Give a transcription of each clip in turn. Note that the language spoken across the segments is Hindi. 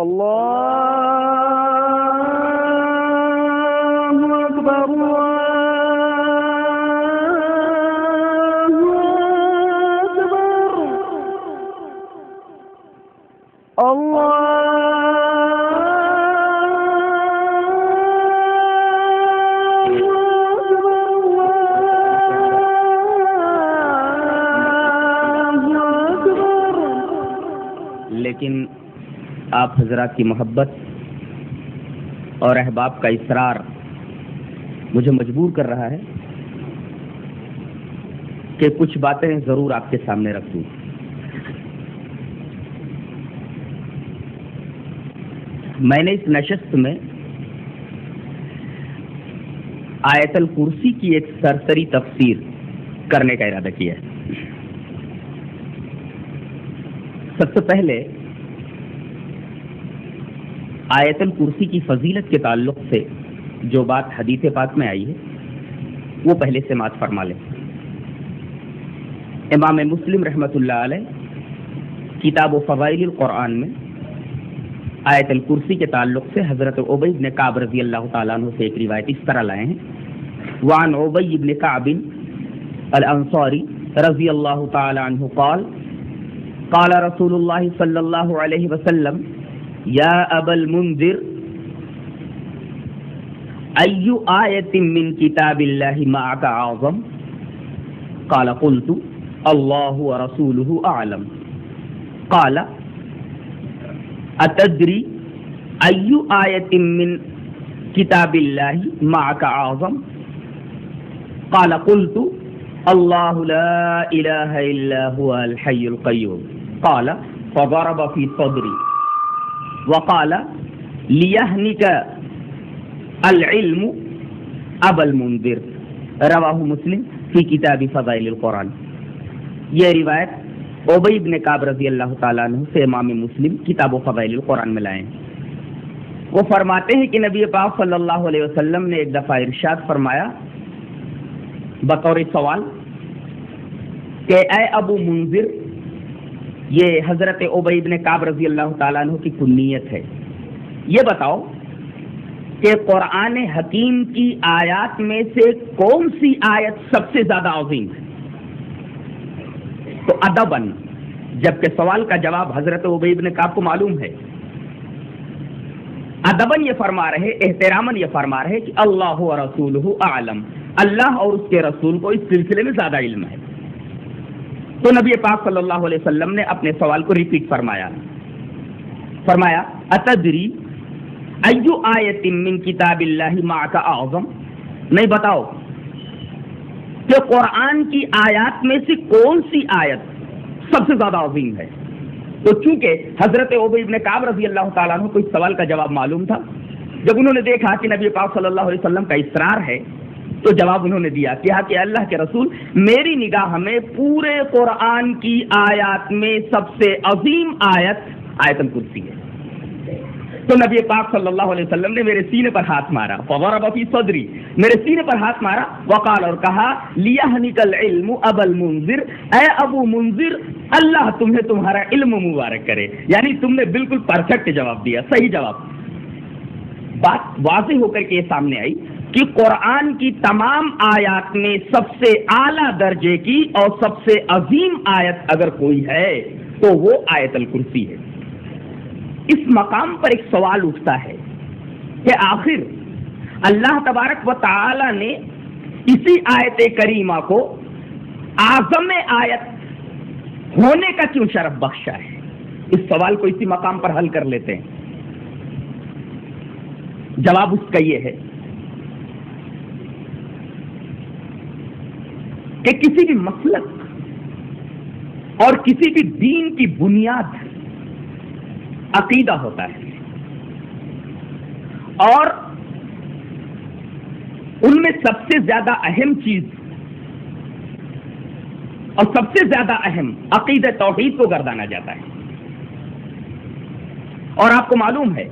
अल्लाहु अकबर अल्लाहु अकबर अल्लाहु अकबर। लेकिन आप हजरात की मोहब्बत और अहबाब का इसरार मुझे मजबूर कर रहा है कि कुछ बातें जरूर आपके सामने रख दूं। मैंने इस नशस्त में आयत अल कुर्सी की एक सरसरी तफसीर करने का इरादा किया है। सबसे पहले आयतल कुर्सी की फजीलत के ताल्लुक से जो बात हदीस पाक में आई है वो पहले से मात फरमा लें। इमाम मुस्लिम रहमतुल्लाह अलैह किताब व फज़ाइल कुरान में आयतल कुर्सी के ताल्लुक से हज़रत उबैद इब्न काब रज़ी अल्लाह तआला अन्हु से एक रिवायत इस तरह लाए हैं। वान उबैद इब्न काब अल अंसारी रज़ी अल्लाह तआला अन्हु क़ाल क़ाल रसूलुल्लाह सल्लल्लाहु अलैहि वसल्लम या अबल मुंदिर अय्यु आयतिम मिन किताबिल्लाहि माअका आज़म क़ाल क़ुल्तु अल्लाहु व रसूलुहु आलम क़ाल अतद्री अय्यु आयतिम मिन किताबिल्लाहि माअका आज़म क़ाल क़ुल्तु अल्लाहु ला इलाहा इल्ला हुवल हय्युल क़य्यूम क़ाल फ़ज़रब फ़ी सद्री वक़ाल लियहनिक अल-इल्म अबल मुंदिर रवाहु मुस्लिम फी किताबी फ़ज़ाइल कुरान। यह रिवायत उबैद इब्न काब रज़ी अल्लाह तआला अन्हु से इमाम मुस्लिम किताब फ़ज़ाइल कुरान में लाए। वो फरमाते हैं कि नबी पाक सल्लल्लाहु अलैहि वसल्लम ने एक दफ़ा इरशाद फरमाया बतौर सवाल के ए अबू मुंदिर, ये हज़रत उबैद इब्न काब रज़ी अल्लाह तआला अन्हु की कुन्नियत है, ये बताओ कि क़ुरान हकीम की आयत में से कौन सी आयत सबसे ज़्यादा अज़ीम है। तो अदबन जबकि सवाल का जवाब हज़रत उबैद इब्न काब को मालूम है, अदबन ये फरमा रहे, एहतरामन ये फरमा रहे कि अल्लाह व रसूलुहु आलम, अल्लाह और उसके रसूल को इस सिलसिले में ज़्यादा इल्म है। तो नबी पाक सल्लल्लाहु अलैहि वसल्लम ने अपने सवाल को रिपीट फरमाया अतदरी अय्यु आयतिन मिन किताबिल्लाहि माअका आज़म, नहीं बताओ कि कुरान की आयत में से कौन सी आयत सबसे ज्यादा अज़ीम है। तो चूंकि हजरत उबैद इब्न काब रज़ी अल्लाह तआला अन्हु को इस सवाल का जवाब मालूम था, जब उन्होंने देखा कि नबी पाक सल्लल्लाहु अलैहि वसल्लम का इसरार है तो जवाब उन्होंने दिया कि अल्लाह के रसूल, मेरी निगाह में पूरे कुरान की आयत में सबसे अजीम आयत आयतुल कुर्सी है। तो नबी पाक सल्लल्लाहु अलैहि वसल्लम ने मेरे सीने पर हाथ मारा, फवरब फी सदरी, मेरे सीने पर हाथ मारा, वकाल, और कहा लियहनिकल इल्म अबल मुंजिर, ए अबू मुंजिर, अल्लाह तुम्हें तुम्हारा इल्म मुबारक करे। यानी तुमने बिल्कुल परफेक्ट जवाब दिया, सही जवाब। बात वाज़ेह होकर के सामने आई कि कुरान की तमाम आयत में सबसे आला दर्जे की और सबसे अजीम आयत अगर कोई है तो वो आयतुल कुर्सी है। इस मकाम पर एक सवाल उठता है कि आखिर अल्लाह तबारक व तआला ने इसी आयत करीमा को आजम आयत होने का क्यों शरफ बख्शा है। इस सवाल को इसी मकाम पर हल कर लेते हैं। जवाब उसका ये है कि किसी भी मसलक और किसी भी दीन की बुनियाद अकीदा होता है और उनमें सबसे ज्यादा अहम चीज और सबसे ज्यादा अहम अकीदा तौहीद को गर्दाना जाता है। और आपको मालूम है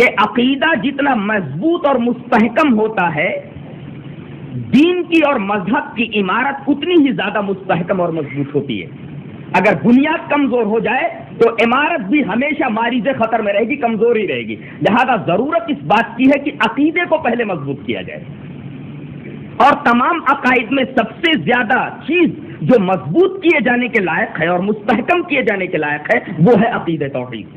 कि अकीदा जितना मजबूत और मुस्तहकम होता है, दीन की और मजहब की इमारत उतनी ही ज्यादा मुस्तहकम और मजबूत होती है। अगर बुनियाद कमजोर हो जाए तो इमारत भी हमेशा मारीज़े खतर में रहेगी, कमजोरी रहेगी। लिहाजा जरूरत इस बात की है कि अकीदे को पहले मजबूत किया जाए। और तमाम अकायद में सबसे ज्यादा चीज जो मजबूत किए जाने के लायक है और मुस्तहकम किए जाने के लायक है वो है अकीदे तौहीद।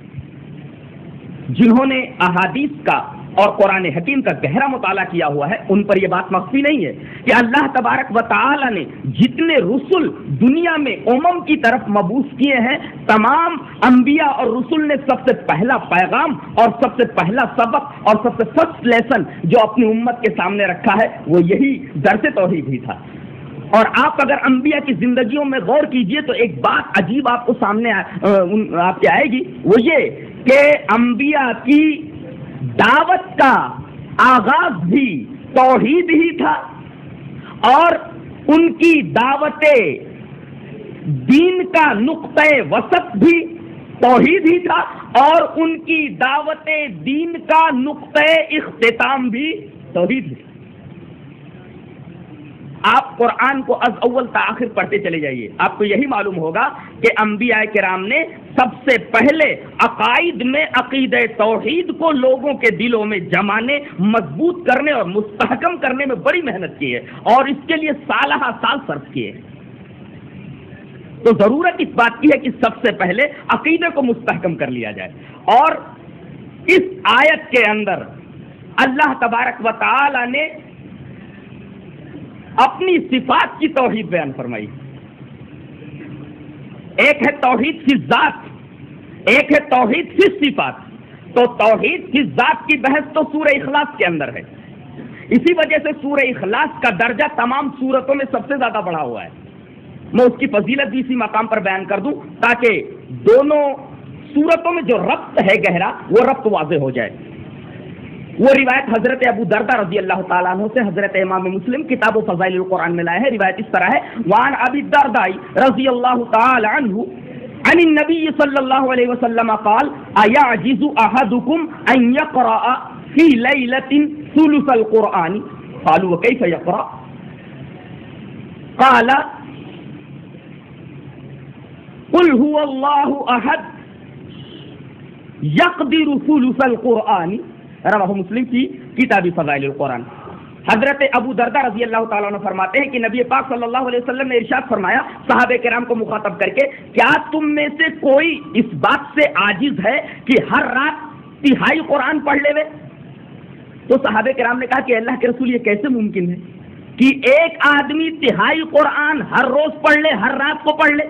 जिन्होंने अहादीस का और कुरान हकीम का गहरा मुताला किया हुआ है उन पर यह बात मख्फी नहीं है कि अल्लाह तबारक व तआला ने जितने रसूल दुनिया में उम्म की तरफ मबूस किए हैं, तमाम अंबिया और रसूल ने सबसे पहला पैगाम और सबसे पहला सबक और सबसे फर्स्ट लेसन जो अपनी उम्मत के सामने रखा है वो यही दर्स तौहीद ही था। और आप अगर अंबिया की जिंदगियों में गौर कीजिए तो एक बात अजीब आपको सामने आपके आएगी, वो ये कि अंबिया की दावत का आगाज भी तौहीद ही था और उनकी दावते दीन का नुक्ते वसत भी तौहीद ही था और उनकी दावते दीन का नुक्ते इख्तिताम भी तौहीद ही। आप कुरान को अज अव्वल ता आखिर पढ़ते चले जाइए, आपको यही मालूम होगा कि अंबिया किराम ने सबसे पहले अकायद में अकीदे तौहीद को लोगों के दिलों में जमाने, मजबूत करने और मुस्तहकम करने में बड़ी मेहनत की है और इसके लिए सालहा साल सर्फ किए। तो जरूरत इस बात की है कि सबसे पहले अकीदे को मुस्तहकम कर लिया जाए। और इस आयत के अंदर अल्लाह तबारक व तआला ने अपनी सिफात की तौहीद बयान फरमाई। एक है तौहीद की जात, एक है तौहीद की सिफात। तो तौहीद की जात की बहस तो सूरह इखलास के अंदर है, इसी वजह से सूरह इखलास का दर्जा तमाम सूरतों में सबसे ज्यादा बढ़ा हुआ है। मैं उसकी फजीलत भी इसी मकाम पर बयान कर दूं ताकि दोनों सूरतों में जो रब्त है गहरा वो रब्त वाज़े हो जाए। वो रिवायत हजरत अबू दर्दा रजी अल्लाह तआला अन्हु से हजरत इमाम मुस्लिम किताब फज़ाइल कुरान में लाए हैं। रिवायत इस तरह है, वान अबी दर्दा रजी अल्लाह तआला अन्हु अन नबी सल्लल्लाहु अलैहि वसल्लम क़ाल अयअजिज़ु अहदुकुम अन यक़रा फ़ी लैलतिन सुलुसल कुरान क़ालू व कैफ़ यक़रा क़ाल क़ुल हुवल्लाहु अहद यक़दिरु सुलुसल कुरान। रवाहु मुस्लिम की किताबी फ़ज़ाइल कुरान। हजरत अबू दर्दा रजी अल्लाह तआला अन्हु फरमाते हैं कि नबी पाक सल्लल्लाहु अलैहि वसल्लम ने इरशाद फरमाया सहाबे किराम को मुखातब करके, क्या तुम में से कोई इस बात से आजिज है कि हर रात तिहाई कुरान पढ़ लेवे? तो सहाबे किराम ने कहा कि अल्लाह के रसूल, ये कैसे मुमकिन है कि एक आदमी तिहाई कुरान हर रोज पढ़ ले, हर रात को पढ़ ले?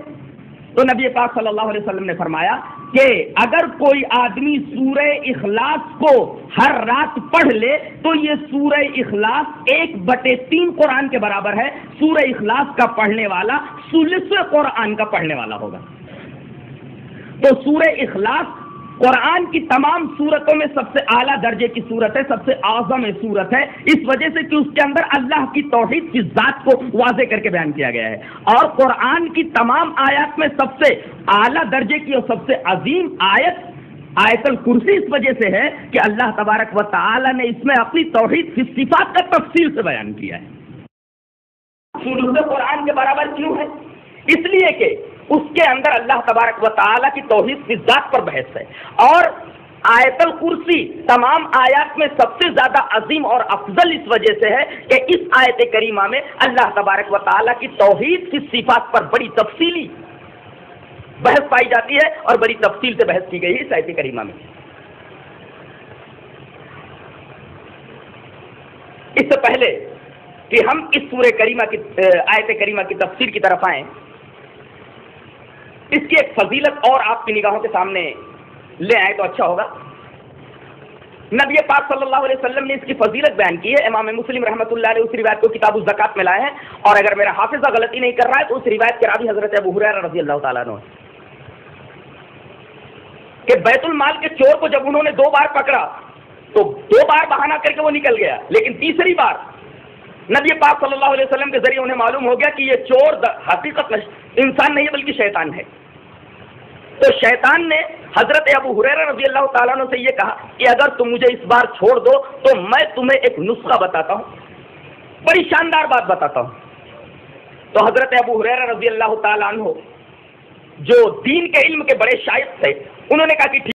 तो नबी पाक सल्लल्लाहु अलैहि वसल्लम ने फरमाया कि अगर कोई आदमी सूरह इखलास को हर रात पढ़ ले तो ये सूरह इखलास 1/3 कुरान के बराबर है। सूरह इखलास का पढ़ने वाला सुलसे कुरान का पढ़ने वाला होगा। तो सूरह इखलास कुरान की तमाम सूरतों में सबसे आला दर्जे की सूरत है, सबसे आज़म सूरत है, इस वजह से कि उसके अंदर अल्लाह की तौहीद की ज़ात को वाज़े करके बयान किया गया है। और कुरान की तमाम आयत में सबसे आला दर्जे की और सबसे अजीम आयत आयत अल-कुर्सी इस वजह से है कि अल्लाह तबारक व तआला ने इसमें अपनी तौहीद की सिफात का तफसील से बयान किया है। सूरत कुरान के बराबर क्यों है? इसलिए कि उसके अंदर अल्लाह तबारक व तआला की तौहीद की ज़ात पर बहस है। और आयतुल कुर्सी तमाम आयत में सबसे ज़्यादा अजीम और अफजल इस वजह से है कि इस आयत करीमा में अल्लाह तबारक व तआला की तौहीद की सिफात पर बड़ी तफसीली बहस पाई जाती है और बड़ी तफसील से बहस की गई है इस आयत करीमा में। इससे पहले कि हम इस सूरह करीमा की आयत करीमा की तफसील की तरफ आएँ, इसकी एक फजीलत और आपकी निगाहों के सामने ले आए तो अच्छा होगा। नबी पाक सल्लल्लाहु अलैहि वसल्लम ने इसकी फजीलत बयान की है। इमाम मुस्लिम रहमतुल्लाह अलैहि उस रिवायत को किताब ज़कात में लाए हैं और अगर मेरा हाफिज़ा गलती नहीं कर रहा है तो उस रिवायत के रावी हजरत अबू हुरैरा रज़ी अल्लाह तआला अन्हु के बैतुल माल के चोर को जब उन्होंने 2 बार पकड़ा तो 2 बार बहाना करके वो निकल गया, लेकिन तीसरी बार नबी पाक सल्लल्लाहु अलैहि वसल्लम के जरिए उन्हें मालूम हो गया कि ये चोर हकीकत में इंसान नहीं है बल्कि शैतान है। तो शैतान ने हजरत अबू हुरैरा रज़ी अल्लाह तआला अन्हु से ये कहा कि अगर तुम मुझे इस बार छोड़ दो तो मैं तुम्हें एक नुस्खा बताता हूँ, बड़ी शानदार बात बताता हूँ। तो हजरत अबू हुरैरा रज़ी अल्लाह तआला अन्हु जो दीन के इल्म के बड़े शायद थे, उन्होंने कहा कि